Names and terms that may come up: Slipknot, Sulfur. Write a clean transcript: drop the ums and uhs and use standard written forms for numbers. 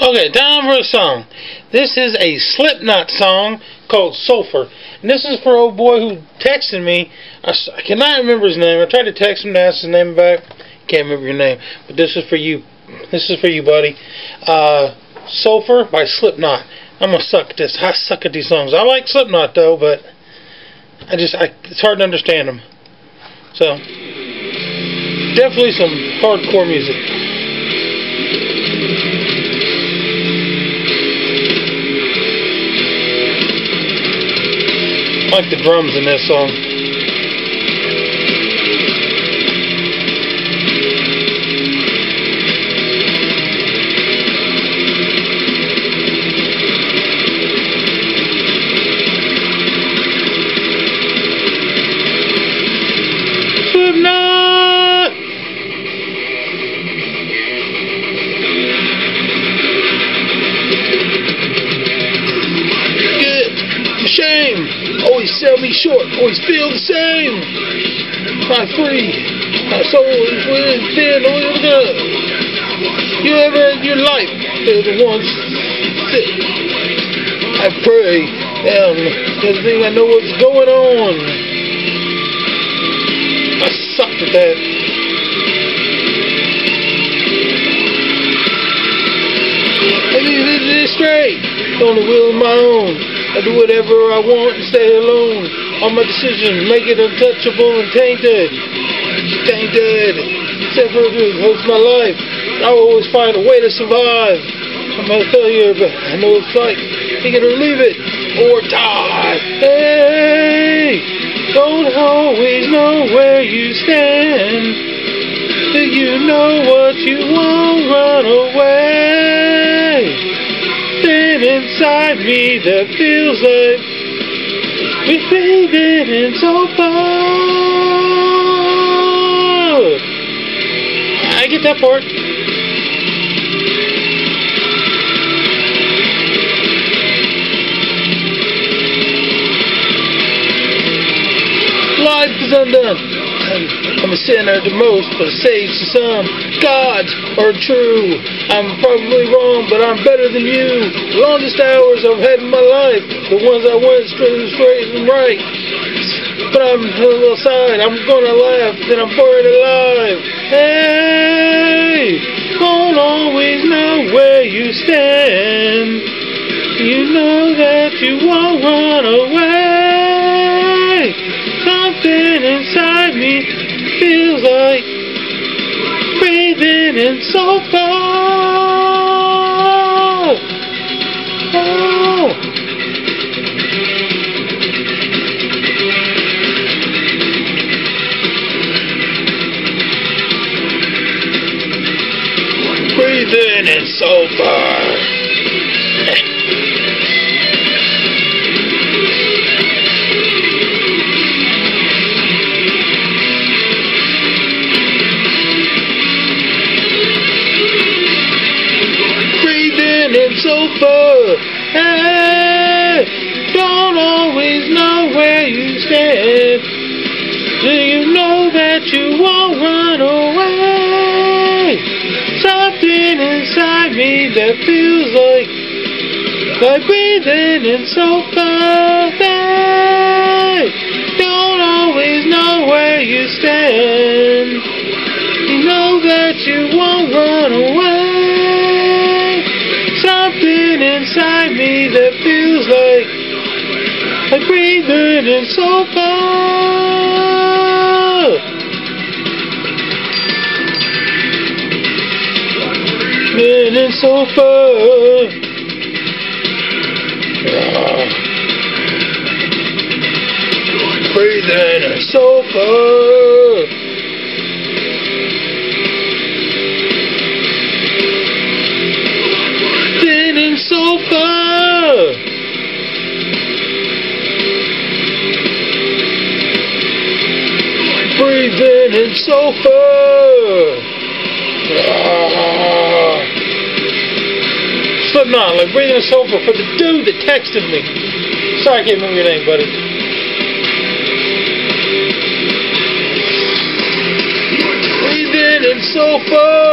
Okay, time for a song. This is a Slipknot song called Sulfur. And this is for old boy who texted me. I cannot remember his name. I tried to text him to ask his name back. Can't remember your name. But this is for you. This is for you, buddy. Sulfur by Slipknot. I'm going to suck at this. I suck at these songs. I like Slipknot, though, but it's hard to understand them. So, definitely some hardcore music. I like the drums in this song. Always sell me short, always feel the same. My free, my soul is within all your good. You ever in your life, ever once sit. I pray, because I know what's going on. I sucked at that. I need this straight, on the will of my own. I do whatever I want and stay alone. All my decisions make it untouchable and tainted. Tainted. Separated holds my life. I always find a way to survive. I'm a failure, but I know it's like you gotta leave it or die. Hey, don't always know where you stand. Do you know what you want? Run away. Inside me that feels like we're fading in so far. I get that part. Life is undone. I'm a sinner the most, but it saves to some. Gods are true. I'm probably wrong, but I'm better than you. Longest hours I've had in my life, the ones I went straight and right. But I'm on the little side, I'm gonna laugh, then I'm buried alive. Hey, don't always know where you stand. You know that you won't run away. Something inside me feels like breathing in so far. Oh. Breathing in so far. So far, hey, don't always know where you stand. Do you know that you won't run away? Something inside me that feels like breathing in so far. Hey, don't always know where you stand. You know that you won't run away. Something inside me that feels like breathing in so far. Breathing in so far. Breathing in so far. So far. Breathing in so far. Slipknot, like breathing in so far for the dude that texted me. Sorry I can't remember your name, buddy. Breathing in so far.